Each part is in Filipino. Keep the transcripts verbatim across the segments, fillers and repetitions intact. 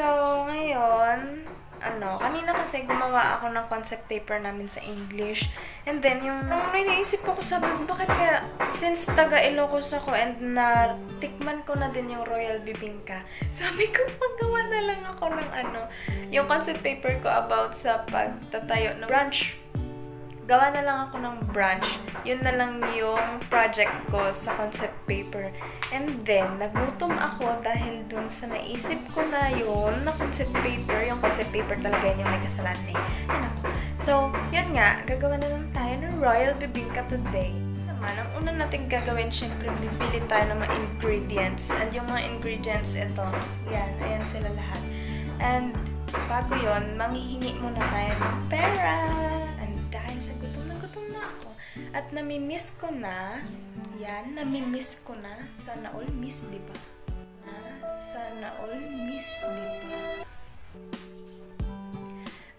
So, ngayon, ano, kanina kasi gumawa ako ng concept paper namin sa English. And then, yung naiisip ako, sabi ko, bakit kaya, since taga Ilocos ako and natikman ko na din yung Royal Bibingka, sabi ko, maggawa na lang ako ng ano, yung concept paper ko about sa pagtatayo ng branch. Gawa na lang ako ng branch. Yun na lang yung project ko sa concept paper. And then, nagutom ako dahil dun sa naisip ko na yun, na concept paper, yung concept paper talaga yun yung may kasalanan eh. Ano? So, yun nga, gagawa na lang tayo ng Royal Bibingka today. Naman, ang una natin gagawin, syempre, bibili tayo ng mga ingredients. And yung mga ingredients, ito, yan, ayan sila lahat. And, bago yun, manghihingi muna tayo ng pera. And dahil sa gutom na gutom na ako, at namimiss ko na, yan, namimiss ko na. Sana all miss, di ba? Sana all miss, di ba?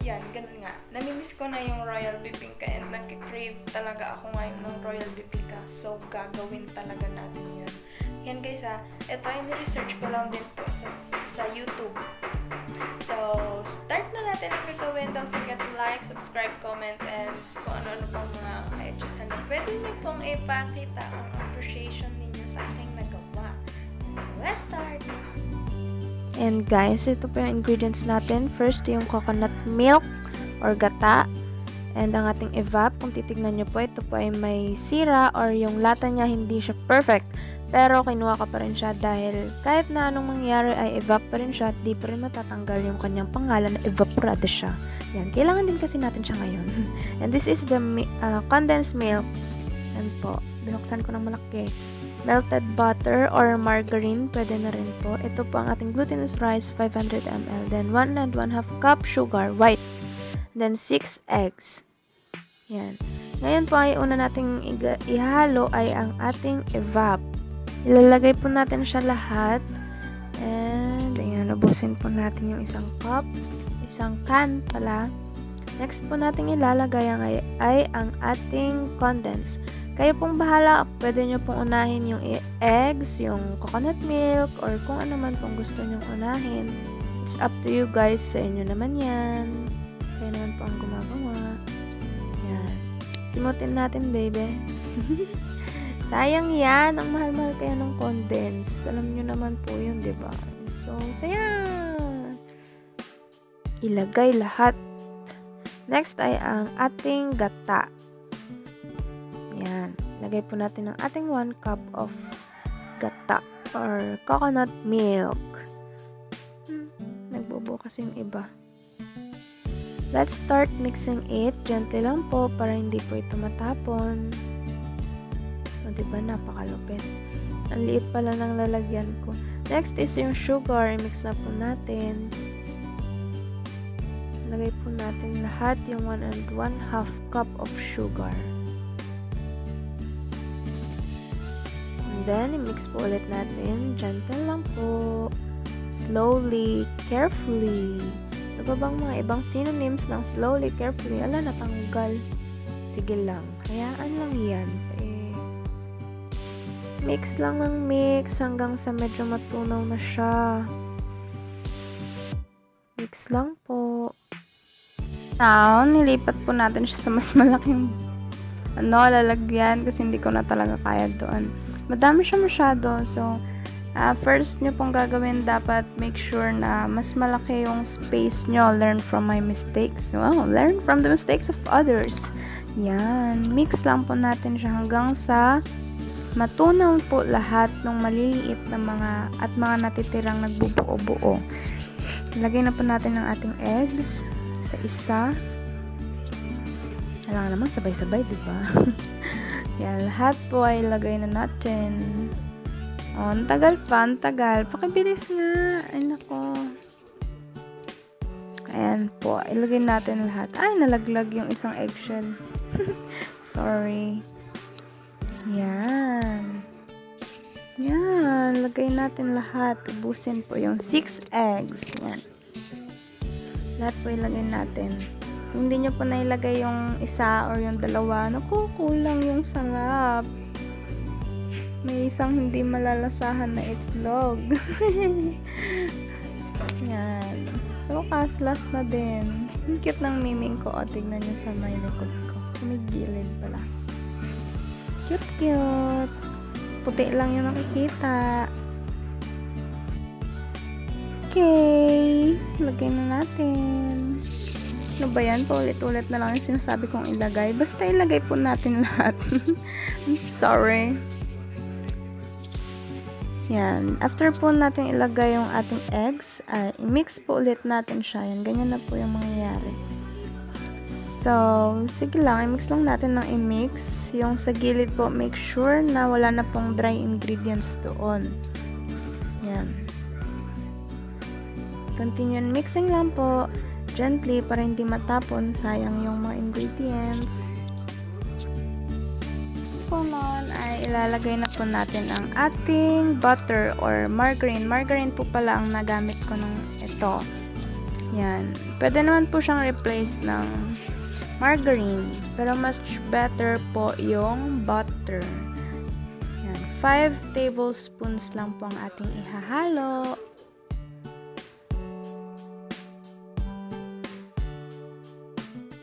Yan, ganun nga. Namimiss ko na yung Royal Bibingka and nag-crave talaga ako ngayon ng Royal Bibingka. So, gagawin talaga natin yun. Yan guys ha, ito yung research ko lang din po sa, sa YouTube. So, start na natin ang gagawin. Don't forget to like, subscribe, comment, and kung ano-ano pang mga ka-edges na pwede niyo pong ipakita ang appreciation ninyo sa aking nagawa. So, let's start! And guys, ito po yung ingredients natin. First, yung coconut milk or gata. And ang ating evap, kung titignan nyo po, ito po ay may sira or yung lata niya hindi siya perfect. Pero kinuha ko pa rin siya dahil kahit na anong mangyari ay evap pa rin siya at di pa rin matatanggal yung kanyang pangalan na evaporado siya. Yan, kailangan din kasi natin siya ngayon. And this is the uh, condensed milk. Yan po, binuksan ko ng malaki. Melted butter or margarine, pwede na rin po. Ito po ang ating glutinous rice, five hundred milliliters. Then one and one half cup sugar, white. Then six eggs. Yan. Ngayon po ay una nating ihalo ay ang ating evap. Ilalagay po natin siya lahat. And, ayan, ubusin po natin yung isang cup. Isang can pala. Next po natin ilalagay ang, ay, ay ang ating condense. Kayo pong bahala. Pwede nyo pong unahin yung eggs, yung coconut milk, or kung ano man pong gusto nyong unahin. It's up to you guys. Sa inyo naman yan. Kayo naman po ang gumagawa. Ayan. Simutin natin, baby. Sayang yan, ang mahal-mahal kaya ng condense. Alam nyo naman po yun, diba? So, sayang! Ilagay lahat. Next ay ang ating gata. Yan. Lagay po natin ang ating one cup of gata or coconut milk. Hmm, nagbubuo kasi yung iba. Let's start mixing it. Gently lang po para hindi po ito matapon. Diba, napakalupit. Ang liit pala ng lalagyan ko. Next is yung sugar. I-mix na po natin. Lagay po natin lahat yung one and one half cup of sugar. And then, i-mix po ulit natin. Gentle lang po. Slowly, carefully. Ano ba bang mga ibang synonyms ng slowly, carefully? Ala, natanggal. Sige lang. Hayaan lang yan. Mix lang ng mix hanggang sa medyo matunaw na siya. Mix lang po. Now, nilipat po natin siya sa mas malaking ano, lalagyan kasi hindi ko na talaga kaya doon. Madami siya masyado. So, uh, first nyo pong gagawin, dapat make sure na mas malaki yung space nyo. Learn from my mistakes. Wow, learn from the mistakes of others. Yan. Mix lang po natin siya hanggang sa matunaw po lahat ng maliliit na mga at mga natitirang nagbubuo-buo. Lagay na po natin ang ating eggs sa isa. Alam naman, sabay-sabay, di ba? Yan, lahat po ay lagay na natin. O, ang tagal pa, ang tagal. Pakibilis nga. Ay, nako. Ayan po, ilagay natin lahat. Ay, nalaglag yung isang eggshell. Sorry. Yan. Yan. Lagay natin lahat. Ubusin po yung six eggs. Yan. Lahat po ilagay natin. Kung hindi nyo po nailagay yung isa or yung dalawa, naku, kulang yung sarap. May isang hindi malalasahan na itlog. Yan. So, bukas, last na din. Ang cute ng miming ko. O, tignan nyo sa may likod ko. Sa may gilid pala. Cute-cute. Puti lang yung nakikita. Okay. Lagay na natin. Ano ba yan? Paulit-ulit na lang yung sinasabi kong ilagay. Basta ilagay po natin lahat. I'm sorry. Yan. After po natin ilagay yung ating eggs, ay i-mix po ulit natin siya. Yan. Ganyan na po yung mangyayari. So, sige lang. I-mix lang natin ng i-mix. Yung sa gilid po, make sure na wala na pong dry ingredients doon. Yan. Continue mixing lang po. Gently para hindi matapon. Sayang yung mga ingredients. Kumon ay ilalagay na po natin ang ating butter or margarine. Margarine po pala ang nagamit ko nung ito. Yan. Pwede naman po siyang replace ng margarine. Pero much better po yung butter. Yan. five tablespoons lang po ang ating ihahalo.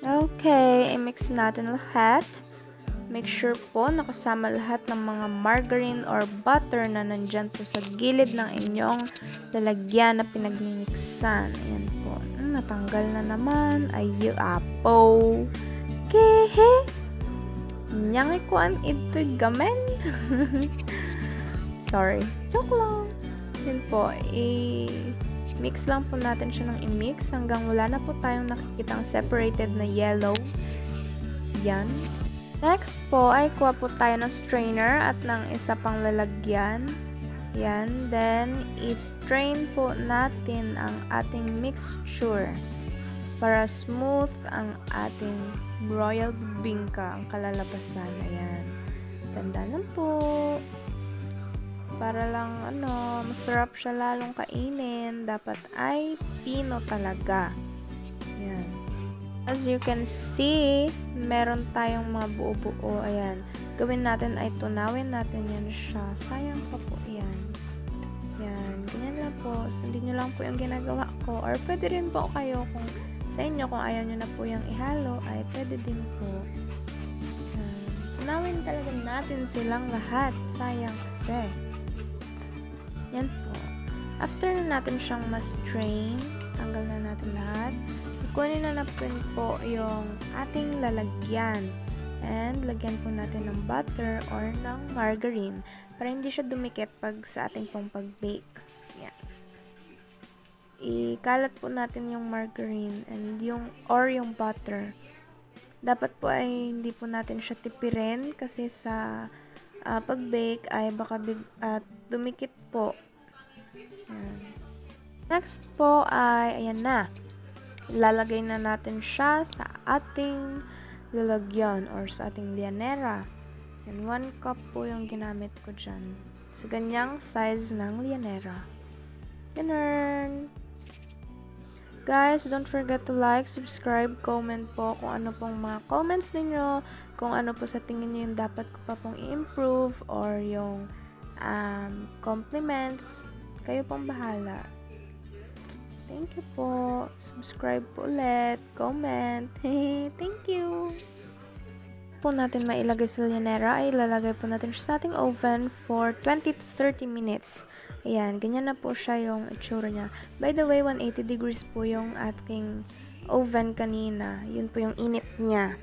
Okay. I-mix natin lahat. Make sure po nakasama lahat ng mga margarine or butter na nandyan po sa gilid ng inyong lalagyan na pinagmimixan. Ayan po. Natanggal na naman. Ayu, apo. Kehe! Nyang ikuan ito'y gamen. Sorry. Joke lang. Ayan po. I-mix lang po natin siya ng i-mix hanggang wala na po tayong nakikitang separated na yellow. Yan. Next po, ay kuha po tayo ng strainer at ng isa pang lalagyan. Yan. Then, i-strain po natin ang ating mixture para smooth ang ating royal bibingka, ang kalalabasan. Ayan. Tanda lang po. Para lang, ano, masarap siya lalong kainin. Dapat ay pino talaga. Yan. As you can see, meron tayong mga buo-buo. Ayan. Gawin natin ay tunawin natin yan siya. Sayang pa po. Ayan. Ayan. Ganyan lang po. Sundin nyo lang po yung ginagawa ko. Or pwede rin po kayo kung sa inyo, kung ayaw nyo na po yung ihalo, ay pwede din po. Ayan. Tunawin talaga natin silang lahat. Sayang kasi. Ayan po. After na natin siyang ma-strain, tanggal na natin lahat. Kunin na napin po yung ating lalagyan. And, lagyan po natin ng butter or ng margarine para hindi siya dumikit pag sa ating pong pag-bake. Yan. Ikalat po natin yung margarine and yung, or yung butter. Dapat po ay hindi po natin siya tipirin kasi sa uh, pag-bake ay baka big, uh, dumikit po. Yan. Next po ay, ayan na. Lalagay na natin siya sa ating lalagyan or sa ating llanera. Yan, one cup po yung ginamit ko dyan. Sa ganyang size ng llanera. Ganun. Guys, don't forget to like, subscribe, comment po kung ano pong mga comments ninyo, kung ano po sa tingin nyo yung dapat ko pa pong i-improve or yung um, compliments. Kayo pong bahala. Thank you po. Subscribe po ulit. Comment. Thank you. Po natin mailagay sa llanera ay ilalagay po natin siya sa ating oven for twenty to thirty minutes. Ayan. Ganyan na po siya yung itsura niya. By the way, one hundred eighty degrees po yung ating oven kanina. Yun po yung init niya.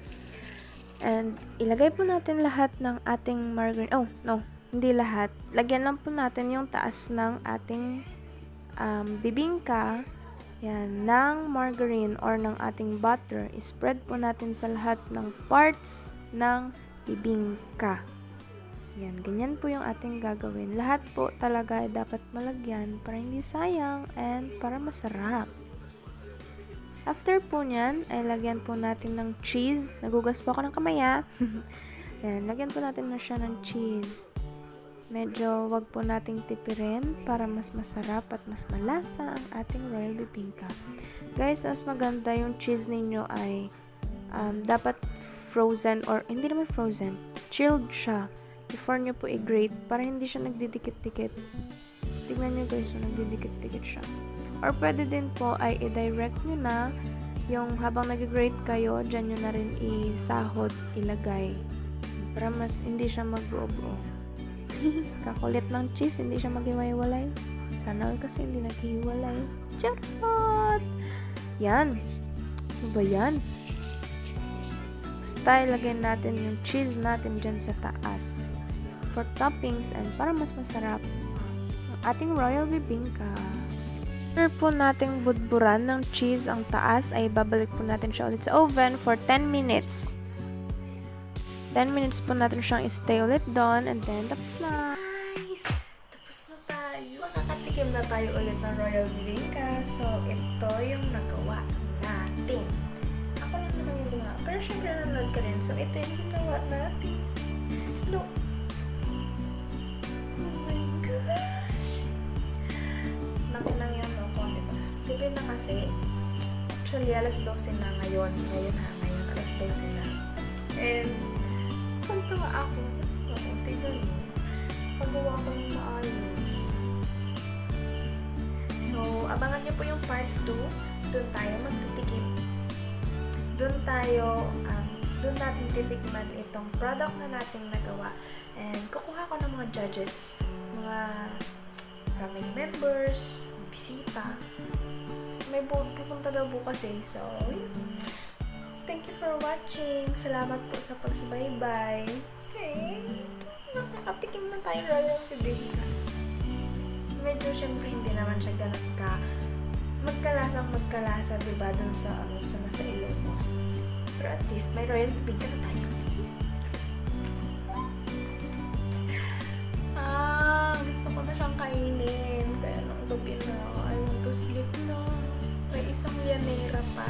And ilagay po natin lahat ng ating margarine. Oh, no. Hindi lahat. Lagyan lang po natin yung taas ng ating um, bibingka. Yan, ng margarine or ng ating butter, spread po natin sa lahat ng parts ng bibingka. Yan, ganyan po yung ating gagawin. Lahat po talaga ay dapat malagyan para hindi sayang and para masarap. After po nyan, ay lagyan po natin ng cheese. Nagugas po ako ng kamay, ha? Yan, lagyan po natin na siya ng cheese. Medyo wag po nating tipirin para mas masarap at mas malasa ang ating royal bibingka. Guys, mas maganda yung cheese ninyo ay um, dapat frozen or hindi naman frozen, chilled siya before nyo po i-grate para hindi siya nagdidikit-dikit. Tignan nyo guys, so nagdidikit-dikit siya. Or pwede din po ay i-direct nyo na yung habang nag-grade kayo, dyan nyo na rin isahod, ilagay. Para mas hindi siya mag-buo-buo. Kakulit ng cheese, hindi siya mag-iwaiwalay. Sana all kasi hindi naghiwalay. Charot! Yan. Ano ba yan? Basta ilagay natin yung cheese natin dyan sa taas. For toppings and para mas masarap, ang ating royal bibingka. After po nating budburan ng cheese ang taas, ay babalik po natin siya ulit sa oven for ten minutes. ten minutes po natin siyang i-stay ulit doon, and then tapos na. Nice! Tapos na tayo. Nakatikim na tayo ulit ng royal bibingka. So, ito yung nagawa natin. Ako lang naman yung gumawa. Pero syempre nanood ka rin. So, ito yung ginawa natin. Look! Oh my gosh! Nakin lang yan ako, diba? Diba na kasi, actually, alas dose na ngayon. Ngayon ha, ngayon. alas dose na. And, pagtawa ako kasi ako, tignan mo, pagawa ko ng maayos. So, abangan niyo po yung part two. Doon tayo magtitikim. Doon tayo, um, doon natin titikman itong product na nating nagawa. And kukuha ko ng mga judges, mga family members, bisita. So, may pupunta daw bukas eh. So, thank you for watching. Salamat po sa pagsubaybay. Okay. Nakatikim na tayo royal bibingka. Medyo syempre hindi naman siya ganun ka magkalasang magkalasa, diba, dun sa ano, sa nasa Ilocos. Pero at least may royal bibingka na tayo. Ah, gusto ko na siyang kainin. Kaya nung gabi na, I want to sleep na. May isang llanera pa.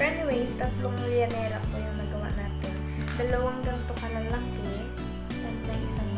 But anyways, tatlong llanera po yung nagawa natin. Dalawang ganito kalalaki at may isang